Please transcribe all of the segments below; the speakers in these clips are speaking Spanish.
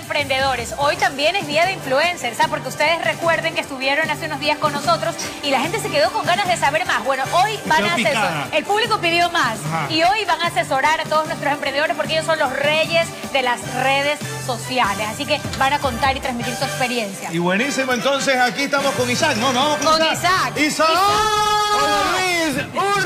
emprendedores. Hoy también es día de influencers, ¿sabes? Porque ustedes recuerden que estuvieron hace unos días con nosotros y la gente se quedó con ganas de saber más. Bueno, hoy van a asesorar. El público pidió más. Ajá. Y hoy van a asesorar a todos nuestros emprendedores porque ellos son los reyes de las redes sociales. Así que van a contar y transmitir su experiencia. Y buenísimo, entonces aquí estamos con Isaac, ¿no? No, con Isaac. Isaac.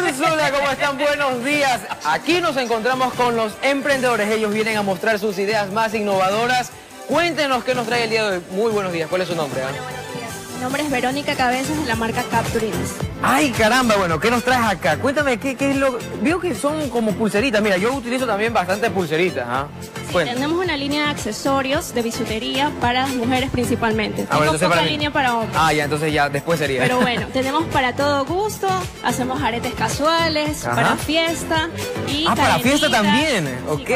Úrsula, ¿cómo están? Buenos días. Aquí nos encontramos con los emprendedores. Ellos vienen a mostrar sus ideas más innovadoras. Cuéntenos qué nos trae el día de hoy. Muy buenos días. ¿Cuál es su nombre? Bueno, buenos días. Mi nombre es Verónica Cabezas de la marca Capturines. Ay, caramba, bueno, ¿qué nos traes acá? Cuéntame, ¿qué es lo...? Veo que son como pulseritas. Mira, yo utilizo también bastantes pulseritas, ¿ah? Sí, tenemos una línea de accesorios de bisutería para mujeres principalmente. Ah, bueno, entonces para mí. Línea para hombres. Ah, ya, entonces ya, después sería. Pero bueno, tenemos para todo gusto, hacemos aretes casuales, ajá, para fiesta y ah, para fiesta también, sí, ok.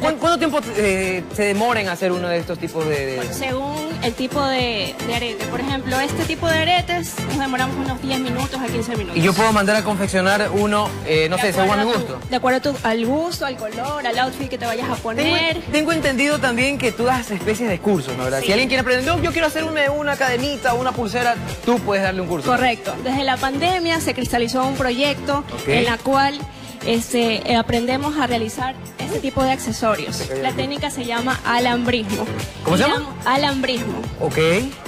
Bueno. ¿Cuánto tiempo se demora en hacer uno de estos tipos de...? Bueno, según el tipo de arete. Por ejemplo, este tipo de aretes nos demoramos unos 10 minutos a 15 minutos. ¿Y yo puedo mandar a confeccionar uno, no sé, según mi gusto? De acuerdo al gusto, al color, al outfit que te vayas a poner. Tengo entendido también que tú das especies de cursos, ¿no? ¿Verdad? Sí. Si alguien quiere aprender, no, yo quiero hacer una cadenita, una pulsera, tú puedes darle un curso. Correcto. Desde la pandemia se cristalizó un proyecto, okay, en la cual... aprendemos a realizar este tipo de accesorios. La técnica se llama alambrismo. ¿Cómo se llama? Alambrismo. Ok.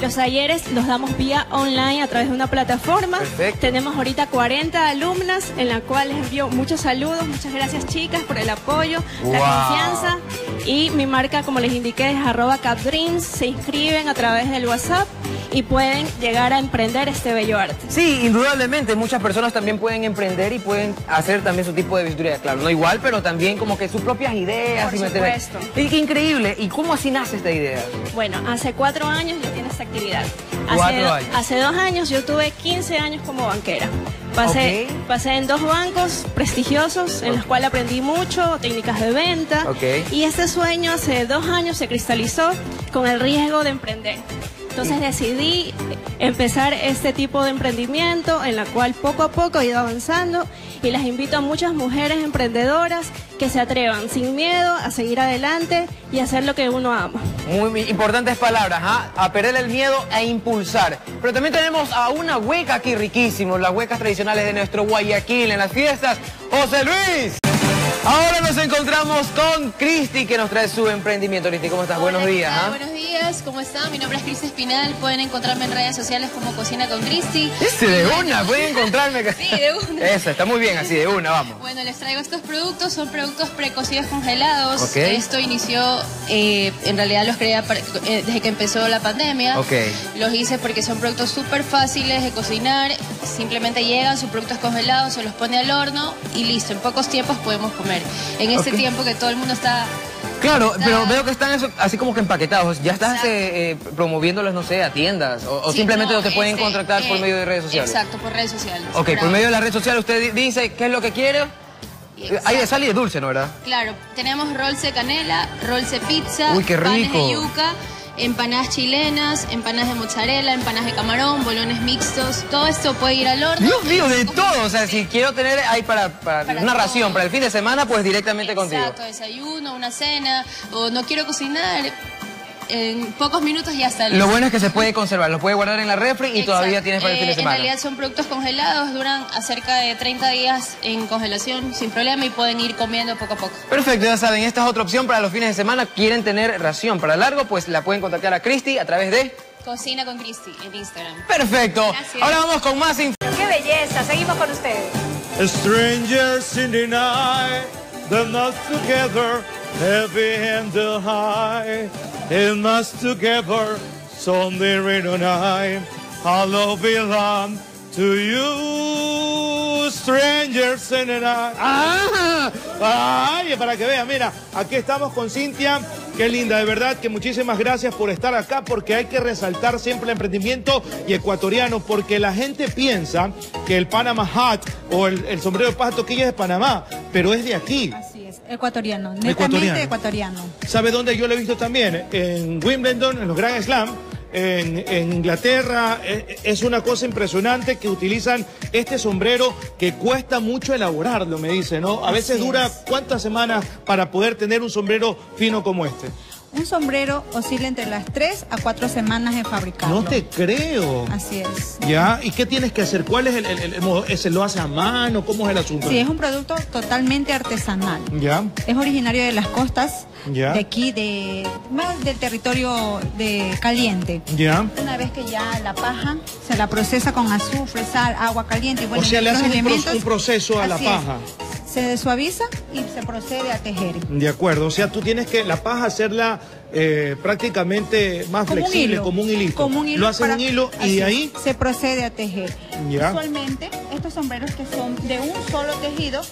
Los talleres los damos vía online a través de una plataforma. Perfecto. Tenemos ahorita 40 alumnas en la cual les envío muchos saludos. Muchas gracias, chicas, por el apoyo, wow, la confianza. Y mi marca, como les indiqué, es @capdreams. Se inscriben a través del WhatsApp y pueden llegar a emprender este bello arte. Sí, indudablemente. Muchas personas también pueden emprender y pueden hacer también su tipo de bisutería. Claro, no igual, pero también como que sus propias ideas. Por supuesto. Y qué increíble. ¿Y cómo así nace esta idea? Bueno, hace 4 años yo tenía esta actividad. Hace 2 años yo tuve 15 años como banquera. Pasé en 2 bancos prestigiosos, en los cuales aprendí mucho, técnicas de venta. Okay. Y este sueño hace 2 años se cristalizó con el riesgo de emprender. Entonces decidí empezar este tipo de emprendimiento en la cual poco a poco he ido avanzando y las invito a muchas mujeres emprendedoras que se atrevan sin miedo a seguir adelante y hacer lo que uno ama. Muy importantes palabras, ¿ah? A perder el miedo e impulsar. Pero también tenemos a una hueca aquí riquísimo, las huecas tradicionales de nuestro Guayaquil en las fiestas. ¡José Luis! Ahora nos encontramos con Cristi, que nos trae su emprendimiento. Cristi, ¿cómo estás? Hola, buenos días. ¿Ah? Buenos días, ¿cómo están? Mi nombre es Cristi Espinal. Pueden encontrarme en redes sociales como Cocina con Cristi. Sí, de una, pueden encontrarme. Sí, de una. Eso, está muy bien, así, de una, vamos. Bueno, les traigo estos productos, son productos precocidos congelados. Okay. Esto inició, en realidad los creé desde que empezó la pandemia. Okay. Los hice porque son productos súper fáciles de cocinar. Simplemente llegan, son productos congelados, se los pone al horno y listo. En pocos tiempos podemos comer. En este okay tiempo que todo el mundo está... Claro, pero veo que están eso, así como que empaquetados. ¿Ya estás promoviéndolos, no sé, a tiendas? ¿O sí, simplemente no, te pueden contratar por medio de redes sociales? Exacto, por redes sociales. Ok, por medio de las redes sociales usted dice qué es lo que quiere. Exacto. Hay de sal y de dulce, ¿no, verdad? Claro, tenemos rolls de canela, rolls de pizza, uy, qué rico, panes de yuca, empanadas chilenas, empanadas de mozzarella, empanadas de camarón, bolones mixtos. Todo esto puede ir al horno. Dios mío, de todo. O sea, si quiero tener ahí para una todo ración, para el fin de semana, pues directamente exacto, contigo. Exacto, desayuno, una cena, o no quiero cocinar, en pocos minutos ya está listo. Lo bueno es que se puede conservar, lo puedes guardar en la refri y exacto, todavía tienes para el fin de semana. En realidad son productos congelados, duran cerca de 30 días en congelación sin problema y pueden ir comiendo poco a poco. Perfecto, ya saben, esta es otra opción para los fines de semana. Quieren tener ración para largo, pues la pueden contactar a Cristi a través de... Cocina con Cristi en Instagram. Perfecto. Gracias. Ahora vamos con más información. ¡Qué belleza! Seguimos con ustedes. Strangers in the night, they're not together, heavy and the high. In us together, Sunday rain and I, hello belong to you, strangers in the night. ¡Ah! ¡Ay! Para que vean, mira, aquí estamos con Cintia. Qué linda, de verdad que muchísimas gracias por estar acá, porque hay que resaltar siempre el emprendimiento y ecuatoriano, porque la gente piensa que el Panama Hat o el sombrero de paja toquilla es de Panamá, pero es de aquí. Ecuatoriano, netamente ecuatoriano. ¿Sabe dónde yo lo he visto también? En Wimbledon, en los Grand Slam, en Inglaterra. Es una cosa impresionante que utilizan este sombrero que cuesta mucho elaborarlo, me dice, ¿no? A veces dura cuántas semanas para poder tener un sombrero fino como este. Un sombrero oscila entre las 3 a 4 semanas en fabricarlo. No te creo. Así es. Ya, ¿y qué tienes que hacer? ¿Cuál es el modo? ¿Se lo hace a mano? ¿Cómo es el asunto? Sí, es un producto totalmente artesanal. Ya. Es originario de las costas. Ya. De aquí, más del territorio de caliente. Ya. Una vez que ya la paja se la procesa con azufre, sal, agua caliente y buenos elementos. O sea, le hacen un proceso a la paja. Se suaviza y se procede a tejer. De acuerdo, o sea, tú tienes que la paja hacerla prácticamente más como flexible, como un hilo. Lo hacen un hilo y de ahí se procede a tejer. Ya. Usualmente estos sombreros que son de un solo tejido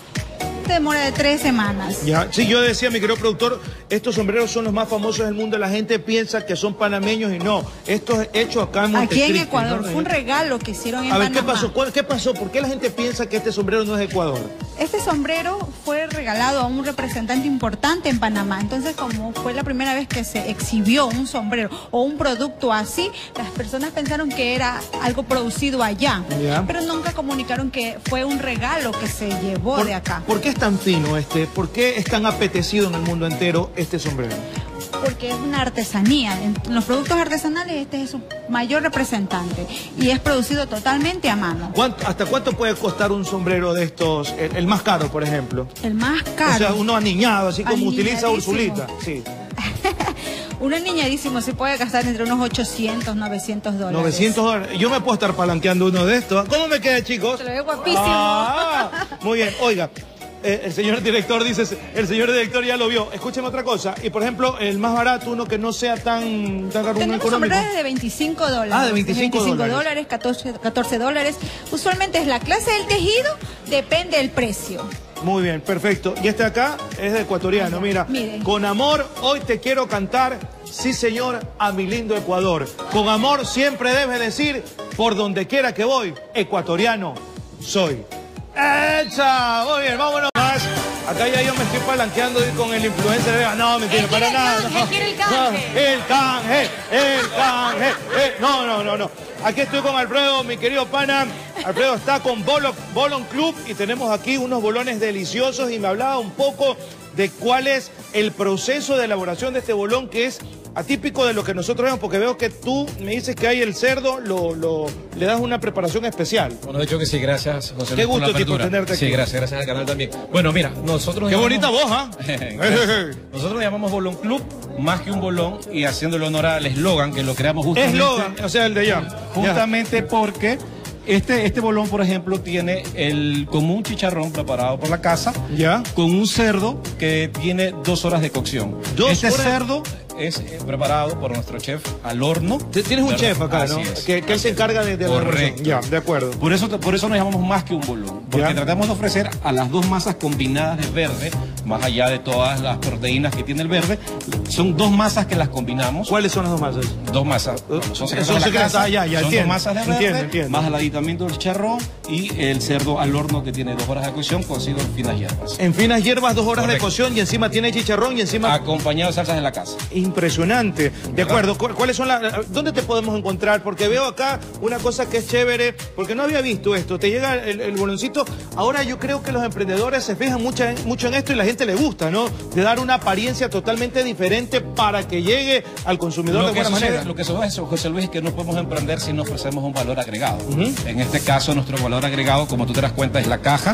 demora de 3 semanas. Ya, sí, yo decía, mi querido productor, estos sombreros son los más famosos del mundo. La gente piensa que son panameños y no. Esto es hecho acá en Montecristi. Aquí en Ecuador, ¿no? Fue un regalo que hicieron en Panamá. A ver, Panamá. ¿Qué pasó? ¿Qué pasó? ¿Por qué la gente piensa que este sombrero no es de Ecuador? Este sombrero fue regalado a un representante importante en Panamá. Entonces, como fue la primera vez que se exhibió un sombrero o un producto así, las personas pensaron que era algo producido allá. Ya. Pero nunca comunicaron que fue un regalo que se llevó de acá. ¿Por qué es tan fino este? ¿Por qué es tan apetecido en el mundo entero este sombrero? Porque es una artesanía. En los productos artesanales este es su mayor representante y es producido totalmente a mano. ¿Hasta cuánto puede costar un sombrero de estos? El más caro, por ejemplo. El más caro. O sea, uno aniñado, así como utiliza Ursulita. Sí. Uno niñadísimo se puede gastar entre unos 800, 900 dólares. 900 dólares. Yo me puedo estar palanqueando uno de estos. ¿Cómo me queda, chicos? Te lo veo guapísimo. Ah, muy bien. Oiga. El señor director dice, el señor director ya lo vio. Escuchen otra cosa. Y por ejemplo, el más barato, uno que no sea tan caro. Tenemos sombreros de $25. Ah, de $25, $14. Usualmente es la clase del tejido, depende del precio. Muy bien, perfecto. Y este de acá es de ecuatoriano, mira. Miren. Con amor, hoy te quiero cantar, sí señor, a mi lindo Ecuador. Con amor siempre debes decir, por donde quiera que voy, ecuatoriano soy. ¡Echa! Muy bien, vámonos más. Acá ya yo me estoy palanqueando con el influencer de... No, mentira, para nada. El canje. No. Aquí estoy con Alfredo, mi querido pana. Alfredo está con Bolon Club y tenemos aquí unos bolones deliciosos y me hablaba un poco de cuál es el proceso de elaboración de este bolón que es atípico de lo que nosotros vemos, porque veo que tú me dices que hay el cerdo, le das una preparación especial. Bueno, de hecho que sí, gracias, José. Qué gusto, chico, tenerte aquí. Sí, gracias al canal también. Bueno, mira, nosotros... Qué bonita voz, ¿ah? Nosotros le llamamos Bolón Club, más que un bolón, y haciéndole honor al eslogan, que lo creamos justamente... Eslogan, o sea, el de ya. Justamente ya. Porque... Este bolón, por ejemplo, tiene el común chicharrón preparado por la casa, ¿ya? Con un cerdo que tiene 2 horas de cocción. Este cerdo es preparado por nuestro chef al horno. Tienes un chef acá, ¿no? Que él se encarga de la elaboración. Ya, de acuerdo. Por eso nos llamamos más que un bolón, porque tratamos de ofrecer a las dos masas combinadas de verde, más allá de todas las proteínas que tiene el verde, son 2 masas que las combinamos. ¿Cuáles son las 2 masas? 2 masas. Son secretas. Ah, ya, son 2 masas de verde, entiendo. Más el aditamento del charrón y el cerdo al horno que tiene 2 horas de cocción, cocido en finas hierbas. En finas hierbas, 2 horas Correcto. De cocción y encima tiene chicharrón y encima... Acompañado de salsas de la casa. Impresionante. De acuerdo. ¿Cuáles son las... ¿Dónde te podemos encontrar? Porque veo acá una cosa que es chévere, porque no había visto esto. Te llega el boloncito. Ahora yo creo que los emprendedores se fijan mucho en esto y la gente le gusta, ¿no? De dar una apariencia totalmente diferente para que llegue al consumidor de buena manera. Lo que sucede, José Luis, es que no podemos emprender si no ofrecemos un valor agregado. En este caso, nuestro valor agregado, como tú te das cuenta, es la caja.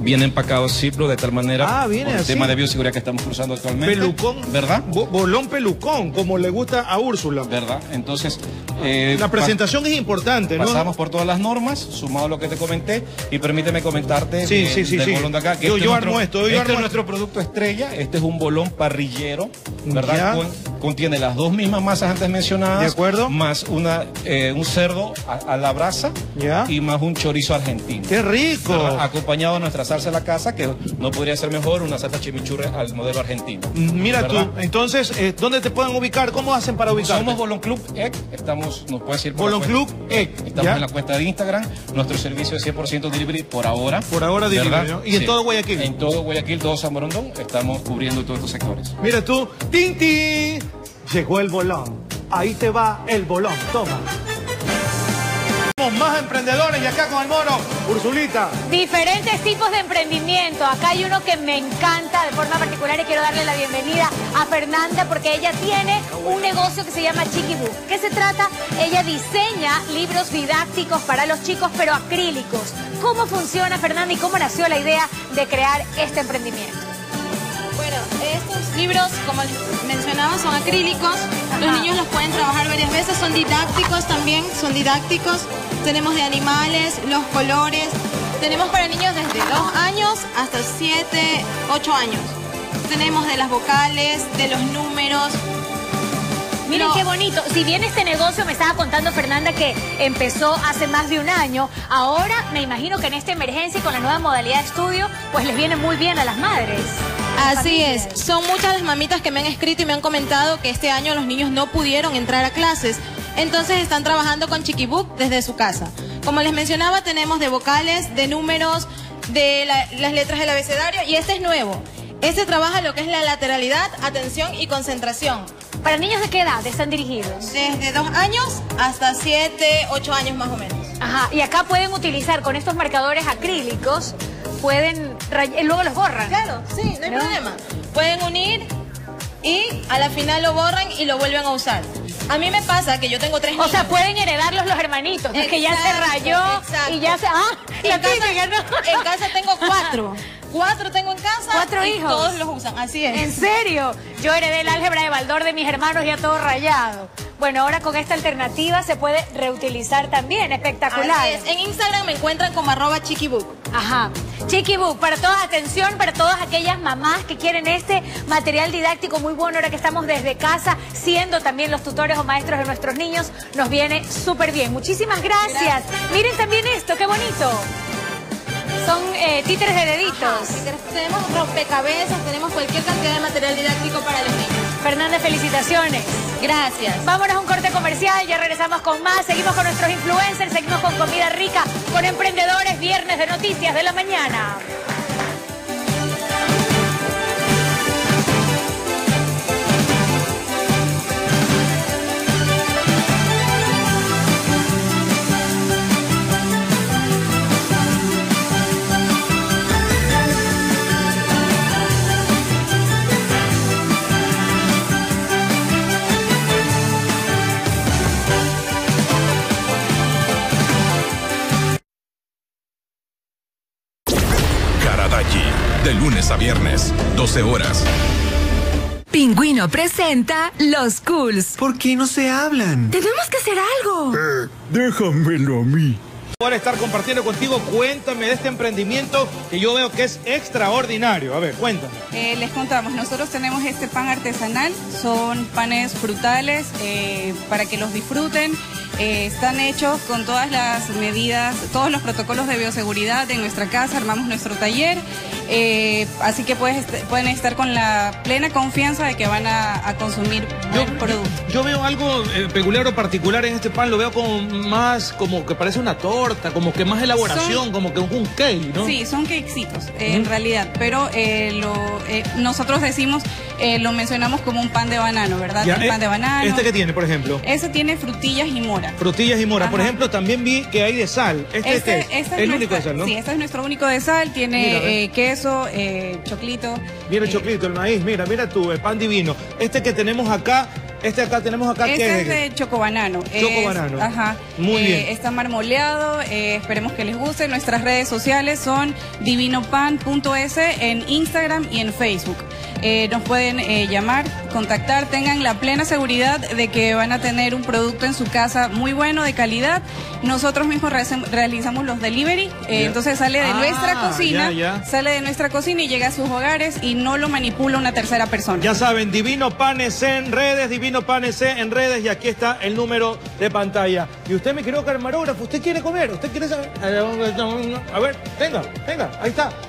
Viene empacado cipro de tal manera, por el tema de bioseguridad que estamos cruzando actualmente. Pelucón, ¿verdad? Bolón pelucón, como le gusta a Úrsula. ¿Verdad? Entonces... la presentación es importante, ¿no? Pasamos por todas las normas, sumado a lo que te comenté, y permíteme comentarte del bolón de acá. Que yo armo esto, nuestro producto estrella. Este es un bolón parrillero, ¿verdad? Contiene las 2 mismas masas antes mencionadas. De acuerdo. Más un cerdo a la brasa. Ya. Y más un chorizo argentino. ¡Qué rico! Acompañado de nuestra salsa de la casa, que no podría ser mejor, una salsa chimichurri al modelo argentino. Mira tú, entonces, ¿dónde te pueden ubicar? ¿Cómo hacen para ubicarte? Somos Bolon Club X. Estamos, nos puedes ir por Bolon Club X. Estamos en la cuenta de Instagram. Nuestro servicio es 100% delivery por ahora. Por ahora delivery, ¿no? Y en todo Guayaquil. En todo Guayaquil, todo San Borondón, estamos cubriendo todos estos sectores. Mira tú, Tinti, llegó el bolón, ahí te va el bolón, toma. Más emprendedores y acá con el mono, Ursulita. Diferentes tipos de emprendimiento. Acá hay uno que me encanta de forma particular y quiero darle la bienvenida a Fernanda porque ella tiene un negocio que se llama Chiquibook. ¿Qué se trata? Ella diseña libros didácticos para los chicos, pero acrílicos. ¿Cómo funciona, Fernanda, y cómo nació la idea de crear este emprendimiento? Bueno, estos libros, como mencionaba, son acrílicos. Los niños los pueden trabajar varias veces. Son didácticos también, son didácticos. Tenemos de animales, los colores. Tenemos para niños desde 2 años hasta 7, 8 años. Tenemos de las vocales, de los números. Miren qué bonito. Si bien este negocio me estaba contando Fernanda que empezó hace más de un año, ahora me imagino que en esta emergencia y con la nueva modalidad de estudio, pues les viene muy bien a las madres. Así es. Son muchas las mamitas que me han escrito y me han comentado que este año los niños no pudieron entrar a clases. Entonces están trabajando con Chiquibook desde su casa. Como les mencionaba, tenemos de vocales, de números, de las letras del abecedario y este es nuevo. Este trabaja lo que es la lateralidad, atención y concentración. ¿Para niños de qué edad están dirigidos? Desde 2 años hasta 7, 8 años más o menos. Ajá, y acá pueden utilizar con estos marcadores acrílicos, pueden rayar, luego los borran. Claro, sí, no hay problema. Pueden unir y a la final lo borran y lo vuelven a usar. A mí me pasa que yo tengo 3 niños. O sea, pueden heredarlos los hermanitos. Exacto, es que ya se rayó y ya se... Ah, en casa, en casa tengo 4. 4 tengo en casa. 4 y hijos. Todos los usan, así es. ¿En serio? Yo heredé el álgebra de Baldor de mis hermanos ya todo rayado. Bueno, ahora con esta alternativa se puede reutilizar también. Espectacular. Así es. En Instagram me encuentran como @chiquibook. Ajá. Chiquibook, para todas, atención, para todas aquellas mamás que quieren este material didáctico muy bueno, ahora que estamos desde casa, siendo también los tutores o maestros de nuestros niños, nos viene súper bien. Muchísimas gracias. Miren también esto, qué bonito. Son títeres de deditos. Ajá, títeres. Tenemos rompecabezas, tenemos cualquier cantidad de material didáctico para los niños. Fernanda, felicitaciones. Gracias. Vámonos a un corte comercial, ya regresamos con más. Seguimos con nuestros influencers, seguimos con comida rica, con emprendedores, viernes de Noticias de la Mañana. De lunes a viernes, 12 horas. Pingüino presenta Los Cools. ¿Por qué no se hablan? Tenemos que hacer algo. Déjamelo a mí. Por estar compartiendo contigo, cuéntame de este emprendimiento que yo veo que es extraordinario. A ver, cuéntame. Les contamos, nosotros tenemos este pan artesanal. Son panes frutales para que los disfruten. Están hechos con todas las medidas, todos los protocolos de bioseguridad en nuestra casa, armamos nuestro taller, así que pueden estar con la plena confianza de que van a consumir el producto. Yo veo algo peculiar o particular en este pan, lo veo como más, como que parece una torta, como que más elaboración, como que un cake, ¿no? Sí, son cakecitos, en realidad, pero nosotros decimos, lo mencionamos como un pan de banano, ¿verdad? Ya, el pan de banano. ¿Este qué tiene, por ejemplo? Ese tiene frutillas y mora. Frutillas y mora. Ajá. Por ejemplo, también vi que hay de sal. Este es el único de sal, ¿no? Sí, este es nuestro único de sal. Tiene queso, choclito. Mira el choclito, el maíz. Mira, mira tú, el pan divino. Este que tenemos acá, este es de chocobanano. Chocobanano. Ajá. Muy bien. Está marmoleado. Esperemos que les guste. Nuestras redes sociales son divinopan.es en Instagram y en Facebook. Nos pueden llamar, contactar, tengan la plena seguridad de que van a tener un producto en su casa muy bueno, de calidad. Nosotros mismos realizamos los delivery, entonces sale de nuestra cocina, sale de nuestra cocina y llega a sus hogares y no lo manipula una tercera persona. Ya saben, Divino Panes en redes, Divino Panes en redes, y aquí está el número de pantalla. Y usted, mi querido camarógrafo, ¿usted quiere comer? ¿Usted quiere saber? A ver, venga, venga, ahí está.